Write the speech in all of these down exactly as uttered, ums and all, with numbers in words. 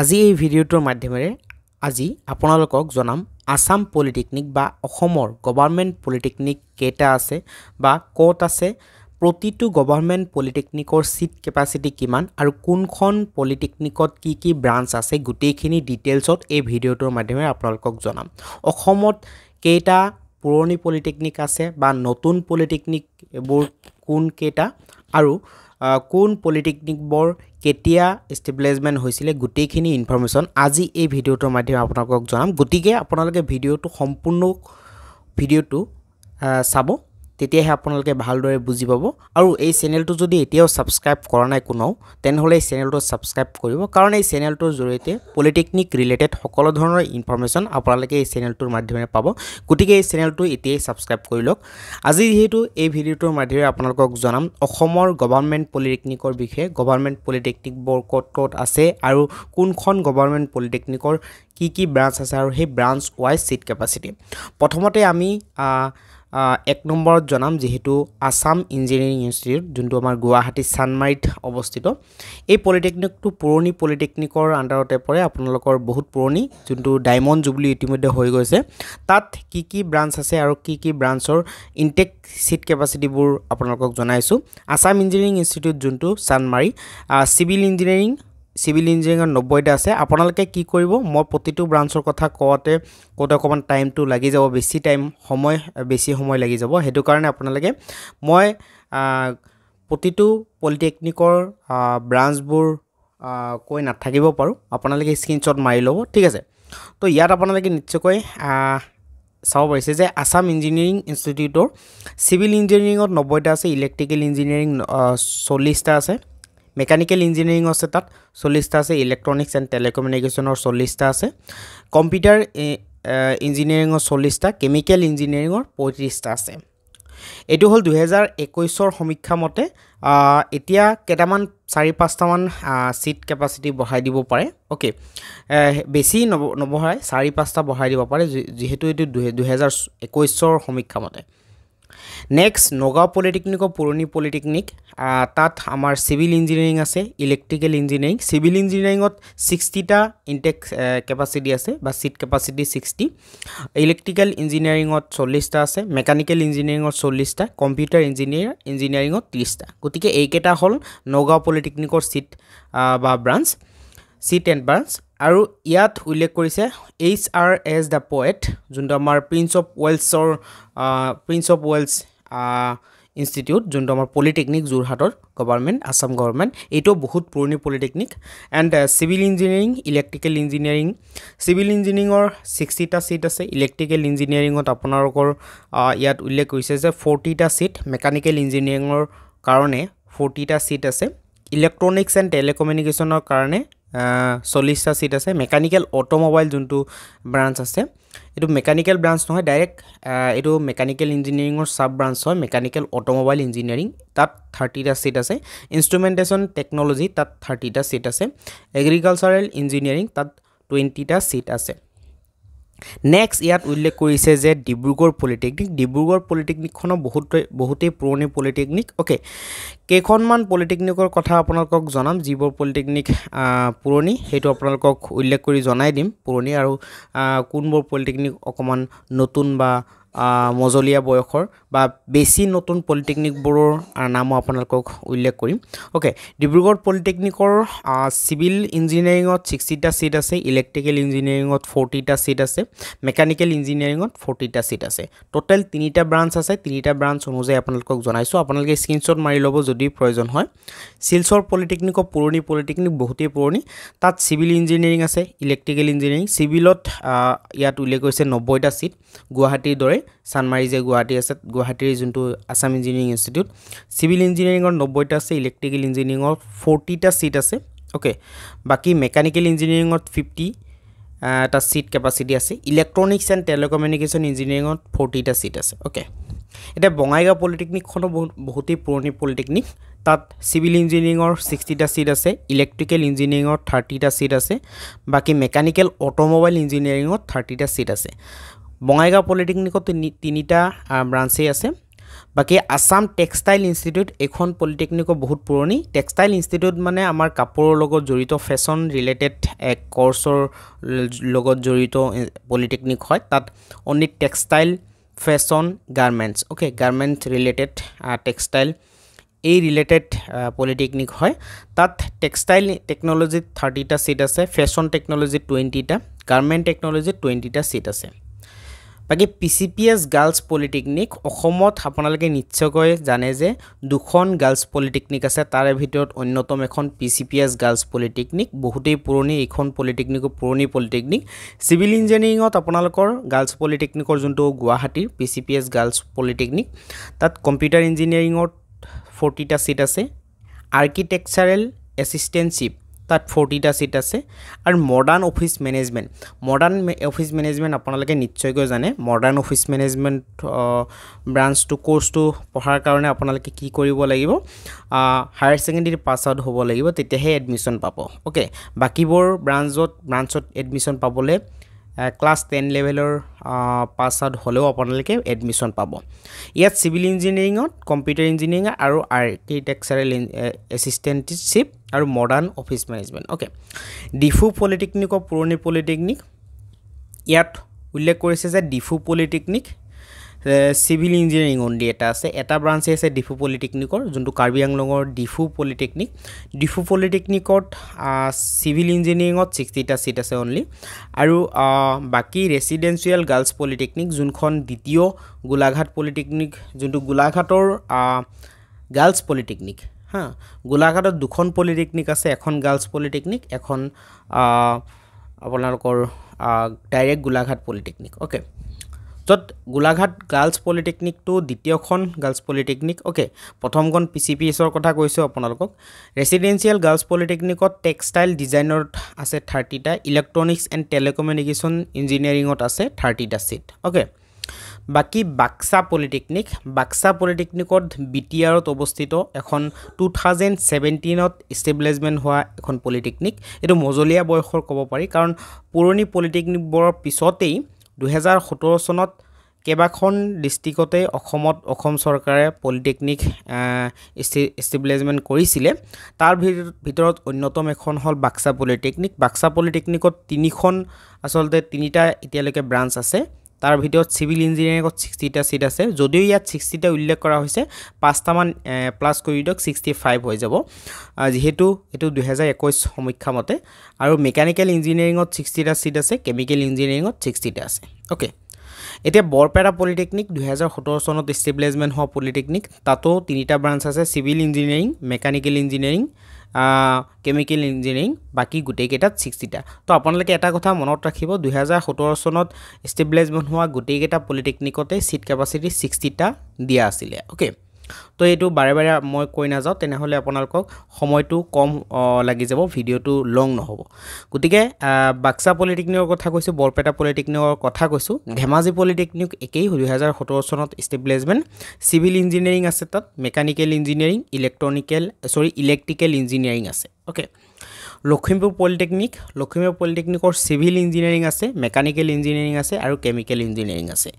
আজি এই ভিডিওটোৰ মাধ্যমেৰে আজি আপোনালোকক জনাম আসাম পলিটেকনিক বা অসমৰ গভৰ্নমেন্ট পলিটেকনিক কেটা আছে বা কোট আছে প্ৰতিটো গভৰ্নমেন্ট পলিটেকনিকৰ সিট ক্যাপাসিটি কিমান আৰু কোনখন পলিটেকনিকত কি কি ব্ৰাঞ্চ আছে গুটেখিনি ডিটেইলছত এই ভিডিওটোৰ মাধ্যমেৰে আপোনালোকক জনাম অসমত কেটা পুৰণি পলিটেকনিক আছে বা নতুন পলিটেকনিক বোৰ কোন কেটা আৰু কোন পলিটেকনিক বৰ কেতিয়া এস্টাব্লিশমেন্ট হৈছিল গুটেখিনি ইনফৰমেশন আজি এই ভিডিওটোৰ মাধ্যমে আপোনালোকক জনাম গুটিকে আপোনালোকে ভিডিওটো সম্পূৰ্ণ ভিডিওটো চাব তেতিয়াহে আপোনালোকে ভালদৰে বুজি পাব আৰু এই চেনেলটো যদি এতিয়াও সাবস্ক্ৰাইব কৰা নাই কোনাও তেনহলে এই চেনেলটো সাবস্ক্ৰাইব কৰিব কাৰণ এই চেনেলটোৰ জৰিয়তে পলিটেকনিক ৰিলেটেড সকলো ধৰণৰ ইনফৰমেশন আপোনালোকে এই চেনেলটোৰ মাধ্যমে পাব গুটিকে এই চেনেলটো এতিয়াই সাবস্ক্ৰাইব কৰি লওক আজি হেতু এই ভিডিওটোৰ মাধ্যমে আপোনালোকক জনাম অসমৰ গভৰ্নমেন্ট পলিটেকনিকৰ বিষয়ে গভৰ্নমেন্ট পলিটেকনিক বৰ ক'ত ক'ত আছে আৰু কোনখন গভৰ্নমেন্ট পলিটেকনিকৰ কি কি ব্ৰাঞ্চ আছে আৰু সেই ব্ৰাঞ্চ ওয়াইজ সিট ক্যাপাসিটি প্ৰথমতে আমি এক নম্বৰত জনাম যেহেতু আসাম ইঞ্জিনিয়াৰিং ইনস্টিটিউট যোনটো আমাৰ গুৱাহাটী সানমাইট অৱস্থিত এই পলিটেকনিকটো পুৰণি পলিটেকনিকৰ আন্ডাৰতে পৰে আপোনালোকৰ বহুত পুৰণি যোনটো ডায়মণ্ড জুবলি ইতিমধ্যে হৈ গৈছে তাত কি কি ব্ৰাঞ্চ আছে আৰু কি কি ব্ৰাঞ্চৰ ইনটেক সিট ক্যাপাসিটিবোৰ আপোনালোকক জনাইছো আসাম ইঞ্জিনিয়াৰিং ইনস্টিটিউট যোনটো সানমাৰি সিভিল ইঞ্জিনিয়াৰিং সিভিল ইঞ্জিনিয়াৰিং নব্বইটা আছে আপোনালোকে কি কৰিব মই প্ৰতিটো ব্ৰাঞ্চৰ কথা কোৱাতে কোটা কমন টাইমটো লাগি যাব বেছি টাইম সময় বেছি সময় লাগি যাব হেতু কাৰণে আপোনালোকে মই প্ৰতিটো পলিটেকনিকৰ ব্ৰাঞ্চবোৰ কই নাথাকিব পাৰো আপোনালোকে স্ক্ৰিনশ্বট মাৰি লব ঠিক আছে তো ইয়াত আপোনালোকে নিশ্চয়কৈ চাও পাইছে যে আসাম ইঞ্জিনিয়ারিং ইনস্টিটিউটৰ সিভিল ইঞ্জিনিয়াৰিংত নব্বইটা আছে ইলেকট্ৰিকেল ইঞ্জিনিয়ারিং চল্লিশটা আছে Mechanical engineering আছে তাত চল্লিশটা আছে electronics and telecommunication or চল্লিশটা আছে computer engineering or চল্লিশটা chemical engineering or পঁয়ত্ৰিশটা আছে এটো হল দুই হাজাৰ একৈশ ৰ সমীক্ষা মতে এতিয়া কেটামান চাৰি পাঁচটা মান সিট ক্যাপাসিটি বহাই দিব পাৰে ওকে বেছি নবহাই চাৰি পাঁচটা বহাই দিব পাৰে যেহেতু এটো দুই হাজাৰ একৈশ ৰ সমীক্ষা মতে Next, Noga Polytechnic or Puroni Polytechnic, uh, Tat Amar Civil Engineering as a Electrical Engineering, Civil Engineering got sixty ta intake uh, capacity as a seat capacity sixty, Electrical Engineering or Solista as a Mechanical Engineering or Solista, Computer Engineer Engineering or Trista. Kutike Eketa Hall, Noga Polytechnic or Seat uh, Bar Branch, Seat and Branch. আৰু ইয়াত উল্লেখ কৰিছে H R S the poet যোনটো আমাৰ prince of ওয়েলছৰ prince of Wales institute যোনটো আমাৰ polytechnic যোৰহাটৰ গভৰ্নমেন্ট আসাম গভৰ্নমেন্ট এটো বহুত পুৰণি polytechnic and civil engineering electrical engineering civil ইঞ্জিনিয়াৰিংৰ ষাঠিটা সিট আছে ইলেকট্ৰিকেল ইঞ্জিনিয়াৰিংত আপোনালোকৰ ইয়াত উল্লেখ কৰিছে যে চল্লিশটা সিট মেকানিকেল ইঞ্জিনিয়াৰিংৰ কাৰণে চল্লিশটা সিট আছে ইলেকট্ৰনিক্স এণ্ড টেলিকমিউনিকেচনৰ কাৰণে চল্লিশটা সিট আছে মেকানিক্যাল অটোমোবাইল যোনটো ব্রাঞ্চ আছে এটো মেকানিক্যাল ব্রাঞ্চ নহয় ডাইরেক্ট এটো mechanical engineering or sub branch হয় মেকানিক্যাল অটোমোবাইল ইঞ্জিনিয়ারিং তাত ষাঠিটা সিট আছে ইনস্ট্ৰুমেন্টেশন টেকনলজি তাত ষাঠিটা সিট আছে এগ্ৰিকালচাৰাল ইঞ্জিনিয়াৰিং তাত বিশটা সিট আছে নেক্সট ইয়াত উল্লেখ কৰিছে যে ডিব্ৰুগড় পলিটেকনিক ডিব্ৰুগড় পলিটেকনিকখন বহুত বহুতে পুৰণি পলিটেকনিক ওকে কেখনমান পলিটেকনিকৰ কথা আপোনালোকক জনাম যিবোৰ পলিটেকনিক পুৰণি হেতু আপোনালোকক উল্লেখ কৰি জনাই দিম পুৰণি আৰু কোনবোৰ পলিটেকনিক অকমান নতুন বা মজলিয়া বয়খৰ বা বেছি নতুন পলিটেকনিক বোৰৰ নাম আপোনালোকক উল্লেখ কৰিম ওকে ডিব্ৰুগড় পলিটেকনিকৰ সিভিল ইঞ্জিনিয়াৰিংত ষাঠিটা সিট আছে ইলেকট্ৰিকেল ইঞ্জিনিয়ারিংত চল্লিশটা সিট আছে মেকানিক্যাল ইঞ্জিনিয়ারিংত চল্লিশটা সিট আছে টোটাল তিনিটা ব্রাঞ্চ আছে তিনিটা ব্রাঞ্চ অনুযায়ী আপোনালোকক জনাইছো আপোনালোকে স্ক্রিনশ্বট মাৰি ল'ব যদি প্ৰয়োজন হয় শিলচৰ পলিটেকনিক পুৰণি পলিটেকনিক বহুতে পুৰণি তাত সিভিল ইঞ্জিনিয়াৰিং আছে ইলেকট্ৰিকেল ইঞ্জিনিয়াৰিং সিভিলত ইয়াত উল্লেখ হৈছে নব্বইটা সিট গুৱাহাটীৰ দৰে সানমাৰি যে গুৱাহাটী আছে গুৱাহাটীৰ যোনটো আসাম ইঞ্জিনিয়াৰিং ইনস্টিটিউট সিভিল ইঞ্জিনিয়াৰিংৰ নব্বইটা আছে ইলেকট্ৰিকেল ইঞ্জিনিয়াৰিংৰ চল্লিশটা সিট আছে ওকে বাকি মেকানিক্যাল ইঞ্জিনিয়াৰিংৰ পঞ্চাশ টা সিট ক্যাপাসিটি আছে ইলেকট্ৰনিক্স এন্ড টেলিকমিউনিকেশন ইঞ্জিনিয়াৰিংৰ চল্লিশটা সিট আছে ওকে এটা বঙাইগাঁও পলিটেকনিকখন বহুতই পুৰণি পলিটেকনিক তাত সিভিল ইঞ্জিনিয়াৰিংৰ ষাঠিটা সিট আছে ইলেকট্ৰিকেল ইঞ্জিনিয়াৰিংৰ ষাঠিটা সিট আছে বাকি মেকানিক্যাল অটোমোবাইল ইঞ্জিনিয়াৰিংৰ ষাঠিটা সিট আছে বঙাইগাঁও পলিটেকনিকত তিনিটা ব্রাঞ্চে আছে बाकी आसाम टेक्सटाइल इंस्टीट्यूट एखन पॉलिटेक्निक बहुत पुरानी टेक्सटाइल इंस्टीट्यूट माने आमार कापोर लगत जड़ित फैशन रिलेटेड एक कोर्सर लगत जड़ित पॉलिटेक्निक होय तात only textile fashion garments okay garment related textile ए रिलेटेड पॉलिटेक्निक होय तात टेक्सटाइल टेक्नोलॉजी थर्टी टा सीट আছে फैशन टेक्नोलॉजी ट्वेंटी टा गारमेंट टेक्नोलॉजी ट्वेंटी टा सीट আছে बाकी पीसीपीएस गर्ल्स पॉलिटेक्निक অসমত আপোনালকে নিশ্চয়কৈ জানে যে দুখন গার্লস পলিটেকনিক আছে তাৰে ভিতৰত অন্যতম এখন পিসিপিএস গাৰ্লস পলিটেকনিক বহুতেই পুৰণি এখন পলিটেকনিক পুৰণি পলিটেকনিক সিভিল ইঞ্জিনিয়াৰিংত আপোনালকৰ গাৰ্লস পলিটেকনিকৰ যোনটো গুৱাহাটীৰ পিসিপিএস গাৰ্লস পলিটেকনিক তাত কম্পিউটাৰ ইঞ্জিনিয়াৰিংত ফৰ্টি টা সিট আছে আৰ্কিটেকচাৰেল এসিস্টেন্টশিপ তাত ফৰ্টি টা সিট আছে আৰু modern office management modern office management আপোনালোকে নিশ্চয়কৈ জানে মডাৰ্ণ অফিস মেনেজমেন্ট ব্ৰাঞ্চ টু কোৰ্স টু পঢ়াৰ কাৰণে আপোনালোকে কি কৰিব লাগিব হায়াৰ সেকেন্ডাৰী পাছ আউট হ'ব লাগিব তেতিয়াহে এডমিশন পাব ওকে বাকিবোৰ ব্ৰাঞ্চত ব্ৰাঞ্চত এডমিশন পাবলে ক্লাস টেন লেভেলৰ পাছ আউট হ'লেও আপোনালোকে এডমিশন পাব ইয়াত সিভিল ইঞ্জিনিয়াৰিংত কম্পিউটাৰ ইঞ্জিনিয়াৰিং আৰু আৰ্কিটেকচাৰেল এসিস্টেন্টশিপ আৰু modern office management okay Diphu polytechnic পুৰণি পলিটেকনিক ইয়াত উল্লেখ কৰিছে যে Diphu polytechnic civil engineering only এটা আছে এটা ব্ৰাঞ্চ আছে ডিফু পলিটেকনিকৰ যোনটো কাৰ্বি আংলঙৰ ডিফু পলিটেকনিক ডিফু পলিটেকনিকত সিভিল ইঞ্জিনিয়াৰিংত ছিক্সটি টা সিট আছে অনলি আৰু বাকি ৰেসিডেন্সিয়াল গাৰ্লছ পলিটেকনিক যোনখন দ্বিতীয় গোলাঘাট পলিটেকনিক যোনটো গোলাঘাটৰ গাৰ্লছ পলিটেকনিক হ্যাঁ গোলাঘাটত দুখন পলিটেকনিক আছে এখন গাৰ্লস পলিটেকনিক এখন আপোনালোকৰ ডাইৰেক্ট গোলাঘাট পলিটেকনিক ওকে যত গোলাঘাট গাৰ্লস পলিটেকনিক টু দ্বিতীয়খন গাৰ্লস পলিটেকনিক ওকে প্ৰথমখন পিসিপিএসৰ কথা কৈছো আপোনালোকক ৰেসিডেন্সিয়াল গাৰ্লস পলিটেকনিকত টেক্সটাইল ডিজাইনত আছে থাৰ্টি টা ইলেকট্ৰনিক্স এণ্ড টেলিকমিউনিকেশ্যন ইঞ্জিনিয়াৰিংত আছে থাৰ্টি টা সিট ওকে বাকি বাক্সা পলিটেকনিক বাক্সা পলিটেকনিকত বিটিআৰত অৱস্থিত এখন টু থাউজেণ্ড ছেভেণ্টিন ত এষ্টাব্লিশমেণ্ট হোৱা এখন পলিটেকনিক এটো মজলীয়া বয়সৰ ক'ব পাৰি কাৰণ পুৰণি পলিটেকনিকবোৰৰ পিছতেই দুই হাজাৰ সোতৰ চনত কেবাখন ডিস্ট্ৰিক্টতে অসমত অসম চৰকাৰে পলিটেকনিক এষ্টাব্লিশমেণ্ট কৰিছিল তাৰ ভিতৰত অন্যতম এখন হল বাক্সা পলিটেকনিক বাক্সা পলিটেকনিকত তিনিখন আসলতে তিনিটা এতিয়ালৈকে ব্ৰাঞ্চ আছে तार भितर सिविल इंजिनियरिंग सिक्सटी टा सीट आसे जदिव इतना सिक्सटी टा उल्लेख करा होइसे पाँचटा मान प्लस कर दियक सिक्सटी फाइव हो जाब जेहेतु एटू দুই হাজাৰ একৈশ समीक्षा मते और मेकानिकल इंजिनियरिंग सिक्सटी टा सीट आसे केमिकल इंजिनियरिंग सिक्सटी टा आसे ओके एते बरपेटा पॉलिटेक्निक দুই হাজাৰ সোতৰ सनत एस्टेब्लिशमेंट हुआ पॉलिटेक्निक तातो तीनटा ब्रांच आसे civil engineering mechanical engineering chemical engineering बाकी गुटे केटा सिक्सटी टा तो आपनलके एटा कथा मनत राखिबो দুই হাজাৰ সোতৰ सनत एस्टेब्लिशमेंट हुआ गुटे केटा पॉलिटेक्निकते सीट कैपेसिटी सिक्सटी टा दिया आसिले ओके तो एटू बारे बारे মই কই না যাও তেনে হলে আপোনালোকক সময়টো কম লাগি যাব ভিডিওটো লং নহব গতিকে বাক্সা পলিটেকনিকৰ কথা কৈছো বৰপেটা পলিটেকনিকৰ কথা কৈছো ধেমাজি পলিটেকনিক একেই দুই হাজাৰ সোতৰ চনত এষ্টাব্লিশমেণ্ট সিভিল ইঞ্জিনিয়াৰিং আছে তাত mechanical engineering electronical sorry electrical engineering আছে ওকে লখিমপুৰ পলিটেকনিক লখিমপুৰ পলিটেকনিকৰ সিভিল ইঞ্জিনিয়াৰিং আছে মেকানিকেল ইঞ্জিনিয়াৰিং আছে আৰু কেমিকেল ইঞ্জিনিয়াৰিং আছে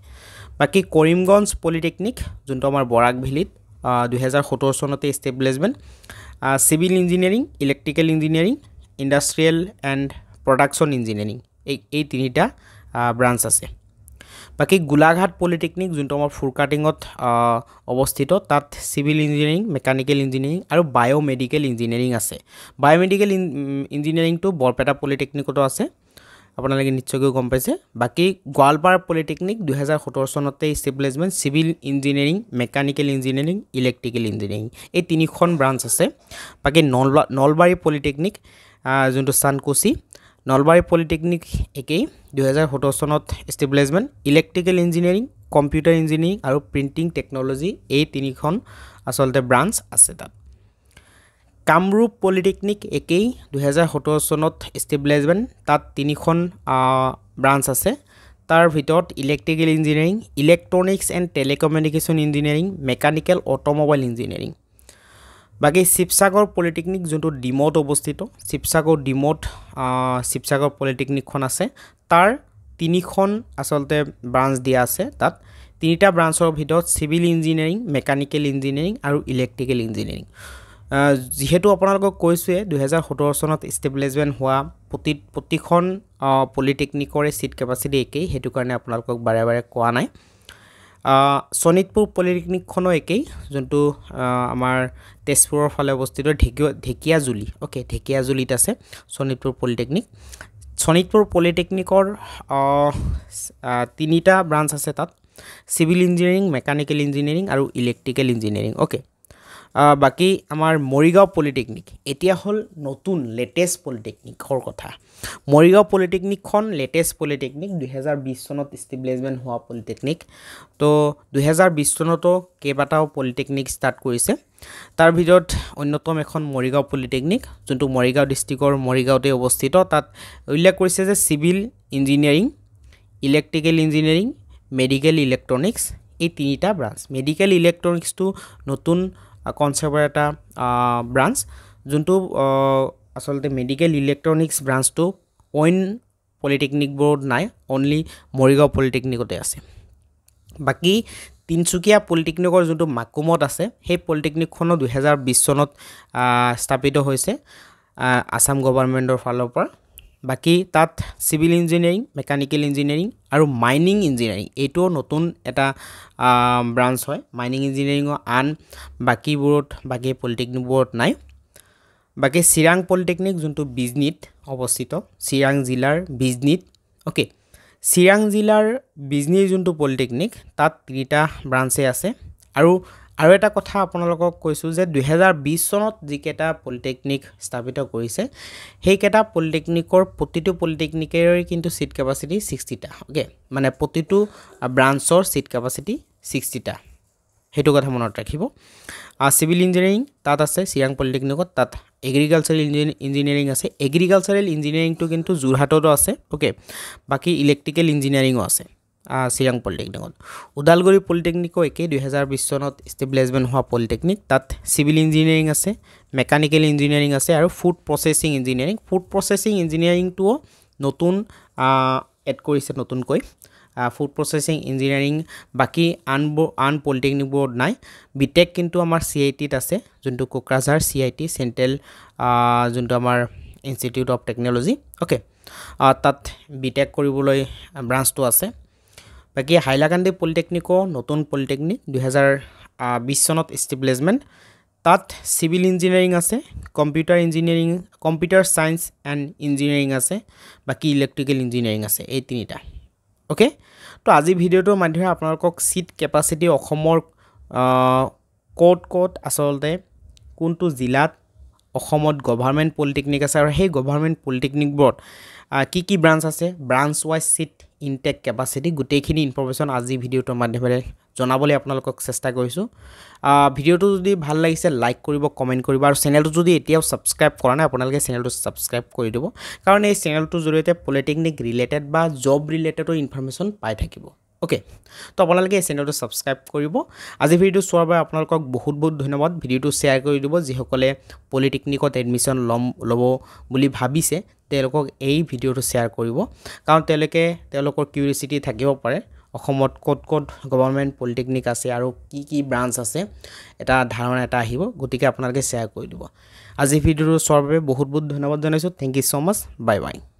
বাকি কৰিমগঞ্জ পলিটেকনিক যোনটো আমাৰ বৰাক ভিলিত দুই হাজাৰ সোতৰ চনতে establishment civil engineering electrical engineering industrial and production engineering এই এই তিনিটা ব্ৰাঞ্চ আছে বাকি গোলাঘাট পলিটেকনিক যোনটো আমাৰ ফুৰকাটিঙত অৱস্থিত তাত সিভিল ইঞ্জিনিয়াৰিং মেকানিকেল ইঞ্জিনিয়াৰিং আৰু বায়োমেডিকেল ইঞ্জিনিয়াৰিং আছে বায়োমেডিকেল ইঞ্জিনিয়াৰিংটো বৰপেটা পলিটেকনিকতো আছে আপোনালোকে নিশ্চয়কৈ গম পাইছে বাকি গোৱালপাৰা পলিটেকনিক দুই হাজাৰ সোতৰ চনতে establishment civil engineering mechanical engineering electrical engineering এই তিনিখন ব্ৰাঞ্চ আছে বাকি নলবাৰী পলিটেকনিক যোনটো চানকুচি নলবাৰী পলিটেকনিক একেই দুই হাজাৰ সোতৰ চনত establishment electrical engineering computer engineering আৰু প্ৰিণ্টিং টেকন'লজি এই তিনিখন আসলতে ব্ৰাঞ্চ আছে তাত কামৰূপ পলিটেকনিক একেই দুই হাজাৰ সোতৰ সনত এষ্টাব্লিশমেণ্ট তাত তিনিখন ব্ৰাঞ্চ আছে তাৰ ভিতৰত electrical engineering electronics and telecommunication engineering mechanical automobile engineering বাকি শিৱসাগৰ পলিটেকনিক যোনটো ডিমত অৱস্থিত শিৱসাগৰ ডিমত শিৱসাগৰ পলিটেকনিকখন আছে তাৰ তিনিখন আসলতে ব্ৰাঞ্চ দিয়া আছে তাত তিনিটা ব্ৰাঞ্চৰ ভিতৰত সিভিল ইঞ্জিনিয়াৰিং মেকানিক্যাল ইঞ্জিনিয়াৰিং আৰু ইলেক্ট্ৰিকেল ইঞ্জিনিয়াৰিং যেহেতু আপোনালোকক কৈছোৱে দুই হাজাৰ সোতৰ সনত এস্টাব্লিশমেন্ট হোৱা প্ৰতি প্ৰতিখন পলিটেকনিকৰে সিট ক্যাপাসিটি একেই হেতু কাৰণে আপোনালোকক বাৰে বাৰে কোৱা নাই সোনিতপুৰ পলিটেকনিক খনো একেই যোনটো আমাৰ তেজপুৰৰ ফালে অৱস্থিত ঢেকিয়াজুলি ওকে ঢেকিয়াজুলিত আছে সোনিতপুৰ পলিটেকনিক সোনিতপুৰ পলিটেকনিকৰ তিনিটা ব্ৰাঞ্চ আছে তাত সিভিল ইঞ্জিনিয়াৰিং মেকানিক্যাল ইঞ্জিনিয়াৰিং আৰু ইলেক্ট্ৰিকেল ইঞ্জিনিয়াৰিং ওকে বাকি আমাৰ মৰিগাঁও পলিটেকনিক এতিয়া হল নতুন লেটেস্ট পলিটেকনিকৰ কথা মৰিগাঁও পলিটেকনিকখন লেটেস্ট পলিটেকনিক দুই হাজাৰ বিশ সনত এস্টাব্লিশমেন্ট হোৱা পলিটেকনিক তো দুই হাজাৰ বিশ সনতো কেবাটাও পলিটেকনিক স্টাৰ্ট কৰিছে তাৰ ভিতৰত অন্যতম এখন মৰিগাঁও পলিটেকনিক যোনটো মৰিগাঁও ডিস্ট্ৰিক্টৰ মৰিগাঁওতে অৱস্থিত তাত উল্লেখ কৰিছে যে civil engineering electrical engineering medical electronics এই তিনিটা ব্ৰাঞ্চ মেডিকেল ইলেক্ট্ৰনিক্স টু নতুন কনসেপ্ট এটা ব্ৰাঞ্চ যোনটো আসলতে মেডিকেল ইলেক্ট্ৰনিক্স ব্ৰাঞ্চ টু অইন পলিটেকনিক বোৰ্ড নাই অনলি মৰিগাঁও পলিটেকনিকতে আছে বাকি তিনচুকিয়া পলিটেকনিকৰ যোনটো মাকুমত আছে সেই পলিটেকনিকখন দুই হাজাৰ বিশ সনত স্থাপিত হৈছে আসাম গভৰ্ণমেণ্টৰ ফালৰ পৰা বাকি তাত সিভিল ইঞ্জিনিয়াৰিং মেকানিক্যাল ইঞ্জিনিয়াৰিং আৰু মাইনিং ইঞ্জিনিয়াৰিং এটো নতুন এটা ব্ৰাঞ্চ হয় মাইনিং ইঞ্জিনিয়াৰিংৰ আন বাকি বোৰত বাকি পলিটেকনিক বোৰত নাই বাকি সিৰাং পলিটেকনিক যোনটো বিজনীত অৱস্থিত সিৰাং জিলাৰ বিজনীত ওকে সিৰাং জিলাৰ বিজনী যোনটো পলিটেকনিক তাত তিনিটা ব্ৰাঞ্চে আছে আৰু আৰু এটা কথা আপোনালোকক কৈছো যে দুই হাজাৰ বিশ সনত যিকেটা পলিটেকনিক স্থাপিত কৰিছে হেইকেটা পলিটেকনিকৰ প্ৰতিটো পলিটেকনিকৰ কিন্তু সিট ক্যাপাসিটি ষাঠি টা ওকে মানে প্ৰতিটো ব্ৰাঞ্চৰ সিট ক্যাপাসিটি ষাঠি টা হেতু কথা মনত ৰাখিব সিভিল ইঞ্জিনিয়াৰিং তাত আছে সিৰাং পলিটেকনিকত তাত এগ্ৰিকালচাৰাল ইঞ্জিনিয়াৰিং আছে এগ্ৰিকালচাৰাল ইঞ্জিনিয়াৰিংটো কিন্তু জুৰহাটতো আছে ওকে বাকি ইলেক্ট্ৰিকেল ইঞ্জিনিয়াৰিংও আছে সিৰাং পলিটেকনিকত উদালগুৰি পলিটেকনিকো একে দুই হাজাৰ বিশ সনত এস্টাব্লিশমেন্ট হোৱা পলিটেকনিক তাত সিভিল ইঞ্জিনিয়াৰিং আছে মেকানিক্যাল ইঞ্জিনিয়াৰিং আছে আৰু food processing engineering food processing ইঞ্জিনিয়াৰিংটো নতুন এড কৰিছে নতুনকৈ ফুড প্ৰসেসিং ইঞ্জিনিয়াৰিং বাকি আন আন পলিটেকনিক বোৰ্ড নাই বিটেক কিন্তু আমাৰ সিআইটিত আছে যোনটো কোকৰাঝাৰ সিআইটি সেন্ট্ৰেল যোনটো আমাৰ ইনষ্টিটিউট অফ টেকনলজি ওকে তাত বিটেক কৰিবলৈ ব্ৰাঞ্চটো আছে বাকি হাইলাকান্দি পলিটেকনিকো নতুন পলিটেকনিক দুই হাজাৰ বিশ সনত এস্টাব্লিশমেন্ট তাত সিভিল ইঞ্জিনিয়াৰিং আছে computer engineering computer science and engineering আছে বাকি ইলেক্ট্ৰিকেল ইঞ্জিনিয়াৰিং আছে এই তিনিটা ওকে তো আজি ভিডিওটোৰ মাধ্যমে আপোনালোকক সিট ক্যাপাসিটি অসমৰ কোট কোট আসলতে কোনটো জিলাত অসমত গভৰ্ণমেণ্ট পলিটেকনিক আছে আৰু সেই গভৰ্ণমেণ্ট পলিটেকনিক বোৰ্ড কি কি ব্ৰাঞ্চ আছে branch wise seat intake capacity গুটেখিনি ইনফৰমেশন আজি ভিডিওটোৰ মাধ্যমে জনাবলৈ আপোনালোকক চেষ্টা কৰিছো ভিডিওটো যদি ভাল লাগিছে লাইক কৰিব কমেন্ট কৰিব আৰু চেনেলটো যদি এতিয়াও সাবস্ক্ৰাইব কৰা নাই আপোনালোকে চেনেলটো সাবস্ক্ৰাইব কৰি দিব কাৰণ এই চেনেলটো জৰিয়তে পলিটেকনিক ৰিলেটেড বা জব ৰিলেটেড ইনফৰমেশন পাই থাকিব ওকে তো আপোনালোকে এই চেনেলটো সাবস্ক্ৰাইব কৰিব আজি ভিডিও চোৱাৰ বাবে আপোনালোকক বহুত বহুত ধন্যবাদ ভিডিওটো শেয়াৰ কৰি দিব যিসকলে পলিটেকনিকত এডমিশন লব বুলি ভাবিছে তেলকক এই ভিডিওটো শেয়ার কৰিব কাৰণ তেলকে তেলকৰ কিউৰিয়সিটি থাকিব পাৰে অসমত কোট কোট গভৰ্ণমেণ্ট পলিটেকনিক আছে আৰু কি কি ব্ৰাঞ্চ আছে এটা ধাৰণা এটা আহিব গতিকে আপোনালোকে শেয়াৰ কৰি দিব আজি ভিডিওটো চোৱাৰ বাবে বহুত বহুত ধন্যবাদ জনাইছো thank you so much bye by